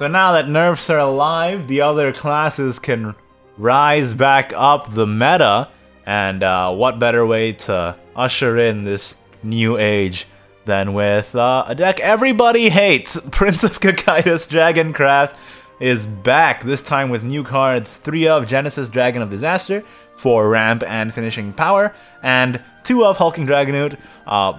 So now that nerfs are alive, the other classes can rise back up the meta, and what better way to usher in this new age than with a deck everybody hates. Prince of Cocytus, Dragoncraft is back, this time with new cards, 3 of Genesis Dragon of Disaster, 4 ramp and finishing power, and 2 of Hulking Dragonewt,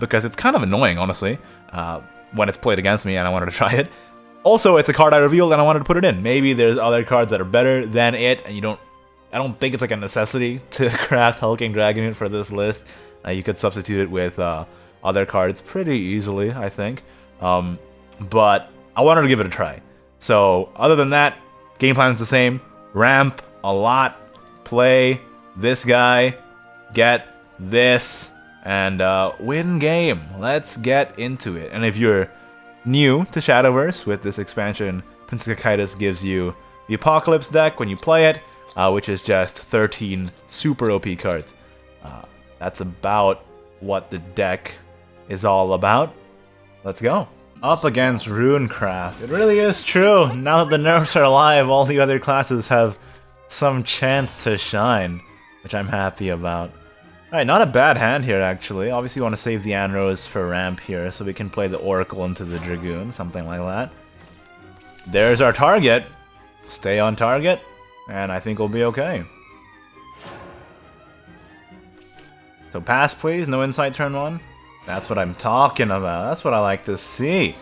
because it's kind of annoying, honestly, when it's played against me and I wanted to try it. Also, it's a card I revealed and I wanted to put it in. Maybe there's other cards that are better than it, and I don't think it's like a necessity to craft Hulking Dragonewt for this list. You could substitute it with other cards pretty easily, I think. But I wanted to give it a try. So, other than that, game plan is the same. Ramp a lot, play this guy, get this, and win game. Let's get into it. And if you're new to Shadowverse, with this expansion, Prince of Cocytus gives you the Apocalypse deck when you play it, which is just 13 super OP cards. That's about what the deck is all about. Let's go. Up against Runecraft. It really is true. Now that the nerfs are alive, all the other classes have some chance to shine, which I'm happy about. Alright, not a bad hand here, actually. Obviously, you want to save the An-Rose for ramp here, so we can play the Oracle into the Dragoon, something like that. There's our target. Stay on target, and I think we'll be okay. So pass, please. No insight turn 1. That's what I'm talking about. That's what I like to see.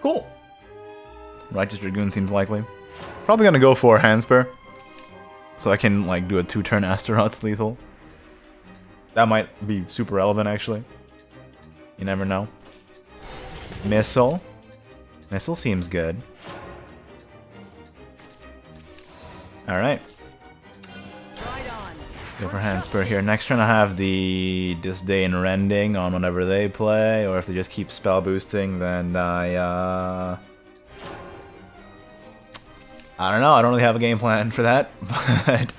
Cool. Righteous Dragoon seems likely. Probably gonna go for Hanspur, so I can, like, do a 2-turn Astaroth's lethal. That might be super relevant, actually. You never know. Missile. Missile seems good. Alright. Go for Hanspur here. Next turn I have the Disdain Rending on whenever they play, or if they just keep spell boosting, then I don't know, I don't really have a game plan for that, but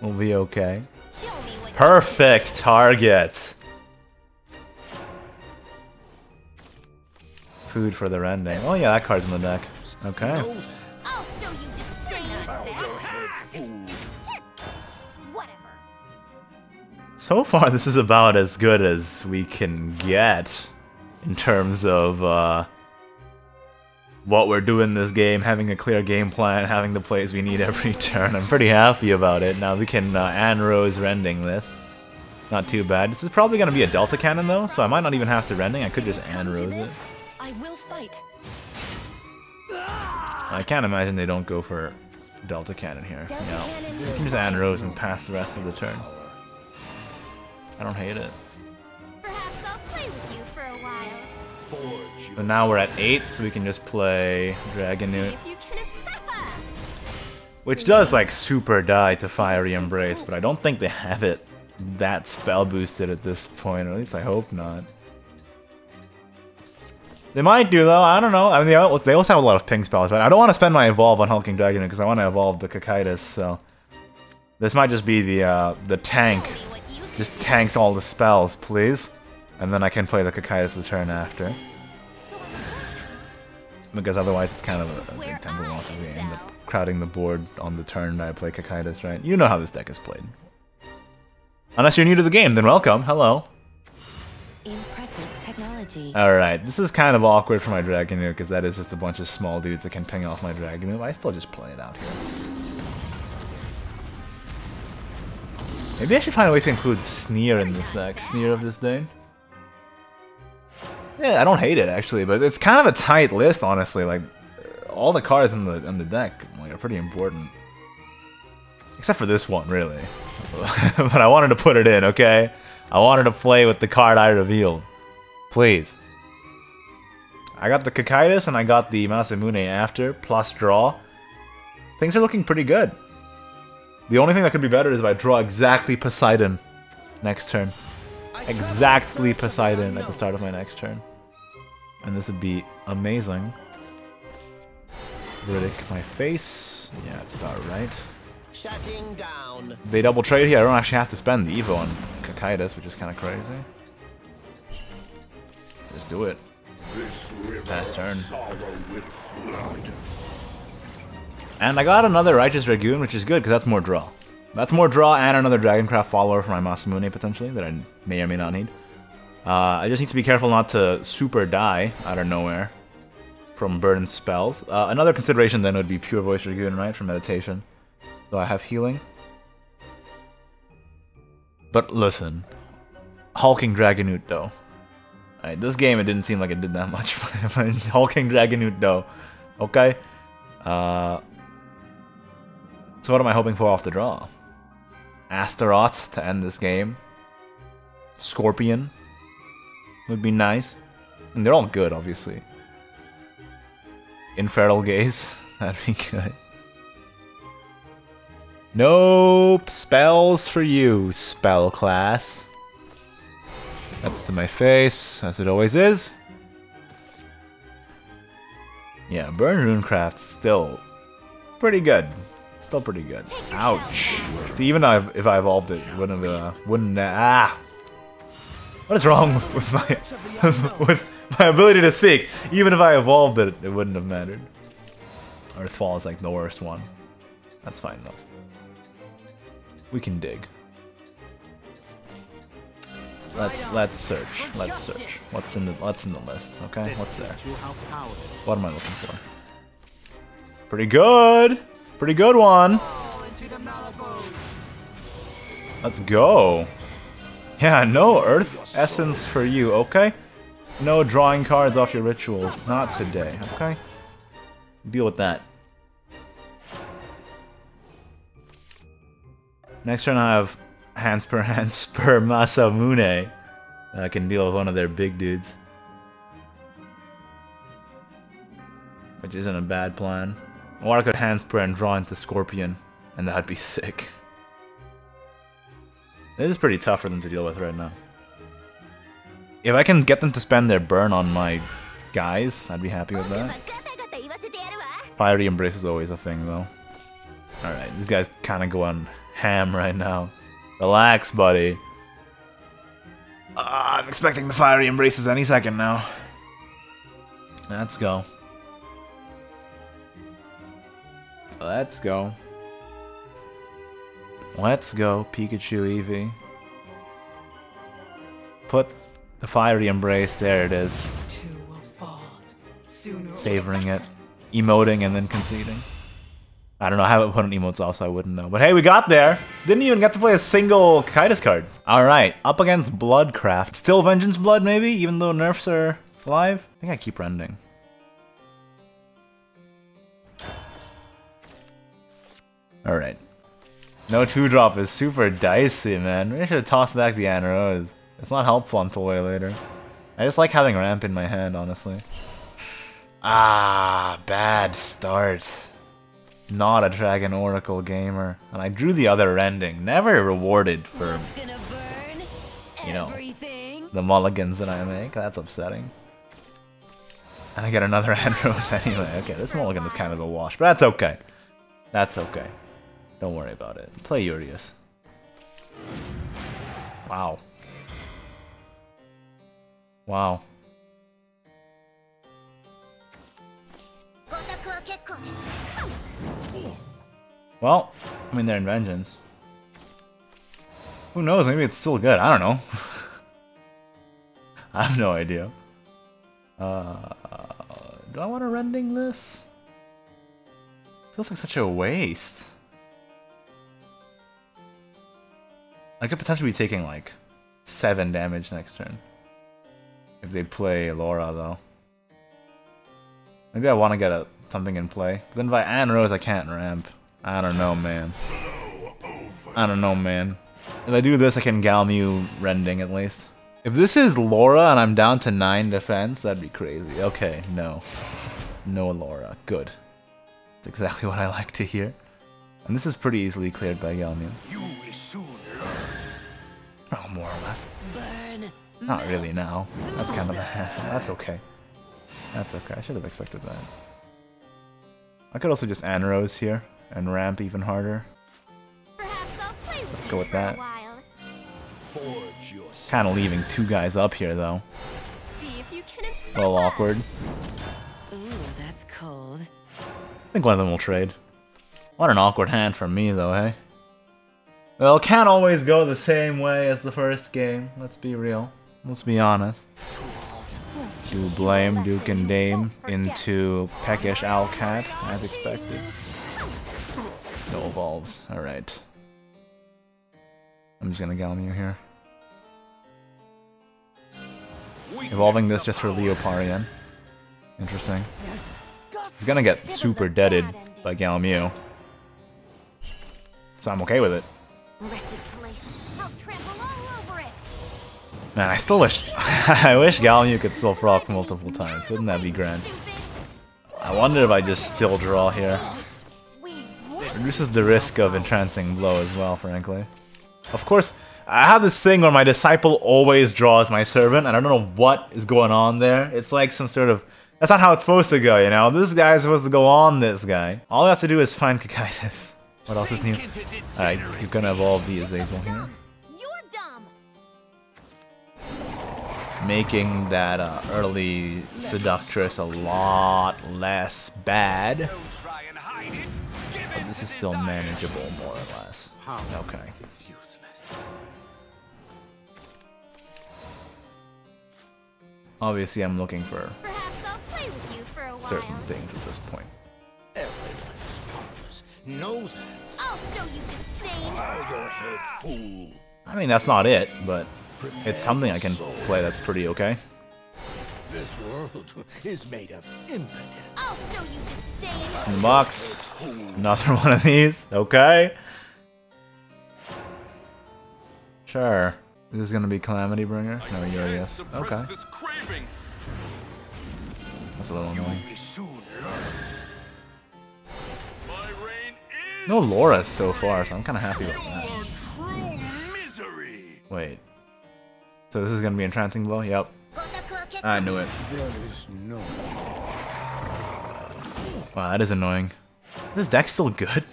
we'll be okay. Perfect target! Food for the Rending. Oh yeah, that card's in the deck. Okay. So far this is about as good as we can get in terms of what we're doing this game, having a clear game plan, having the plays we need every turn. I'm pretty happy about it. Now we can An-Rose Rending this. Not too bad. This is probably going to be a Delta Cannon though, so I might not even have to Rending. I could just An-Rose it. I can't imagine they don't go for Delta Cannon here. No. You can just An-Rose and pass the rest of the turn. I don't hate it. So now we're at 8, so we can just play Dragonewt, which does like super die to Fiery Embrace, but I don't think they have it that spell boosted at this point, or at least I hope not. They might do though, I don't know. I mean, they also have a lot of ping spells, but I don't want to spend my evolve on Hulking Dragonewt because I want to evolve the Kakaitis, so this might just be the tank. Just tanks all the spells, please, and then I can play the Kakaitis' turn after. Because otherwise it's kind of a big tempo loss of game, but crowding the board on the turn that I play Kakaitis, right? You know how this deck is played. Unless you're new to the game, then welcome. Hello. Alright, this is kind of awkward for my Dragonewt, because that is just a bunch of small dudes that can ping off my Dragonewt. I still just play it out here. Maybe I should find a way to include Sneer in this deck. Sneer of Disdain. Yeah, I don't hate it actually, but it's kind of a tight list, honestly. Like, all the cards in the deck like are pretty important, except for this one, really. But I wanted to put it in, okay? I wanted to play with the card I revealed, please. I got the Kakaitis and I got the Masamune after plus draw. Things are looking pretty good. The only thing that could be better is if I draw exactly Poseidon next turn. Exactly Poseidon at the start of my next turn. And this would be amazing. Riddick my face. Yeah, it's about right. Shutting down. They double trade here. I don't actually have to spend the Evo on Kakaitis, which is kind of crazy. Just do it. Pass turn. And I got another Righteous Dragoon, which is good because that's more draw. That's more draw and another Dragoncraft follower for my Masamune potentially that I may or may not need. I just need to be careful not to super die out of nowhere from burden spells. Another consideration then would be Pure Voice Dragoon, right, for meditation. So I have healing. But listen, Hulking Dragonewt though. Alright, this game it didn't seem like it did that much. Hulking Dragonewt though. Okay. So what am I hoping for off the draw? Astaroth to end this game. Scorpion would be nice. And they're all good, obviously. Infernal Gaze, that'd be good. Nope, spells for you, spell class. That's to my face, as it always is. Yeah, burn Runecraft still pretty good. Still pretty good. Ouch. See, even if I evolved it, wouldn't. What is wrong with my ability to speak? Even if I evolved it, it wouldn't have mattered. Earthfall is like the worst one. That's fine though. We can dig. Let's search. Let's search. What's in the list? Okay, what's there? What am I looking for? Pretty good. Pretty good one. Let's go. Yeah, no Earth Essence for you. Okay. No drawing cards off your rituals. Not today. Okay. Deal with that. Next turn I have Hanspur, Masamune. I can deal with one of their big dudes. Which isn't a bad plan. Or I could Hanspur and draw into Scorpion, and that'd be sick. This is pretty tough for them to deal with right now. If I can get them to spend their burn on my guys, I'd be happy with that. Fiery Embrace is always a thing though. Alright, these guys kinda go on ham right now. Relax, buddy. I'm expecting the Fiery Embraces any second now. Let's go. Let's go. Let's go, Pikachu Eevee. Put the Fiery Embrace, there it is. Savoring it. Emoting and then conceding. I don't know, I haven't put an emotes off, so I wouldn't know. But hey, we got there! Didn't even get to play a single Kakaitis card. Alright, up against Bloodcraft. Still Vengeance Blood, maybe? Even though nerfs are alive? I think I keep rending. Alright. No 2-drop is super dicey, man. Maybe I should have tossed back the An-Rose. It's not helpful until way later. I just like having ramp in my hand, honestly. Ah, bad start. Not a Dragon Oracle gamer, and I drew the other Rending. Never rewarded for, you know, the mulligans that I make. That's upsetting. And I get another An-Rose anyway. Okay, this mulligan is kind of a wash, but that's okay. That's okay. Don't worry about it. Play Urias. Wow. Wow. Well, I mean, they're in Vengeance. Who knows? Maybe it's still good. I don't know. I have no idea. Do I want to rending this? Feels like such a waste. I could potentially be taking like 7 damage next turn. If they play Laura, though. Maybe I want to get something in play. But then by An-Rose, I can't ramp. I don't know, man. I don't know, man. If I do this, I can Galmieux rending at least. If this is Laura and I'm down to 9 defense, that'd be crazy. Okay, no. No Laura. Good. That's exactly what I like to hear. And this is pretty easily cleared by Galmieux. Oh, more or less. Not really now. That's kind of a hassle. That's okay. That's okay. I should have expected that. I could also just An-Rose here. And ramp even harder. Let's go with that. Kind of leaving 2 guys up here though. A little awkward. Ooh, that's cold. I think one of them will trade. What an awkward hand from me, though, hey? Well, can't always go the same way as the first game. Let's be real. Let's be honest. To blame Duke and Dame into peckish Owlcat, as expected. No evolves. Alright. I'm just gonna Galmieux here. Evolving this just for Leoparian. Interesting. He's gonna get super deaded by Galmieux. So I'm okay with it. Man, I still wish I wish Galmieux could still proc multiple times. Wouldn't that be grand? I wonder if I just still draw here. Reduces the risk of Entrancing Blow as well, frankly. Of course, I have this thing where my disciple always draws my servant, and I don't know what is going on there. It's like some sort of... That's not how it's supposed to go, you know? This guy is supposed to go on this guy. All I have to do is find Kakaitis. What else is new? Alright, he's gonna evolve the Azazel here. Making that early Seductress a lot less bad. But this is still manageable, more or less. Okay. Obviously, I'm looking for certain things at this point. I mean, that's not it, but... It's something I can play that's pretty okay. This world is made of impotence. I'll show you Disdain. In the box. Another one of these. Okay. Sure. This is gonna be Calamity Bringer? No, Urias. Okay. That's a little annoying. No Laura's so far, so I'm kinda happy with that. Wait. So this is gonna be Entrancing Blow? Yep. I knew it. Wow, that is annoying. Is this deck still good?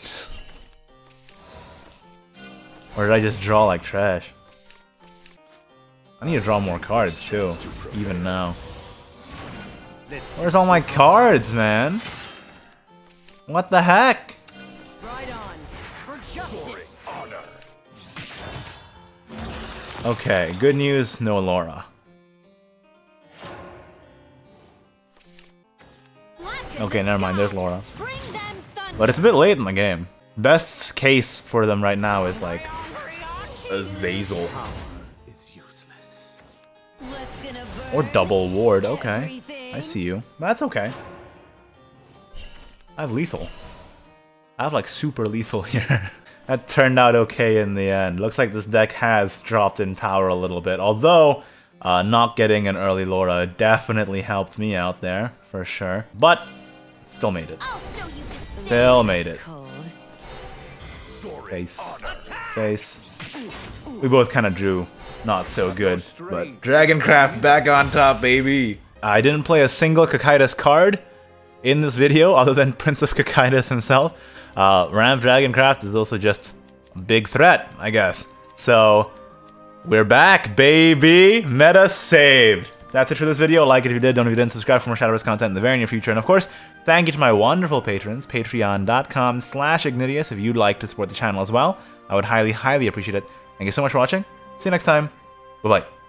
Or did I just draw like trash? I need to draw more cards too, even now. Where's all my cards, man? What the heck? Okay, good news, no Laura. Okay, never mind, there's Laura. But it's a bit late in the game. Best case for them right now is like Azazel. Or double ward, okay. I see you. That's okay. I have lethal. I have like super lethal here. That turned out okay in the end. Looks like this deck has dropped in power a little bit. Although, not getting an early Laura definitely helped me out there, for sure. But, still made it. Still made it. Face. Face. We both kind of drew not so good. But Dragoncraft back on top, baby! I didn't play a single Cocytus card in this video, other than Prince of Cocytus himself. Ramp Dragoncraft is also just a big threat, I guess. So, we're back, baby! Meta saved! That's it for this video. Like it if you did, don't if you didn't, subscribe for more Shadowverse content in the very near future. And of course, thank you to my wonderful patrons, patreon.com/Ignidius if you'd like to support the channel as well. I would highly, highly appreciate it. Thank you so much for watching. See you next time. Bye-bye.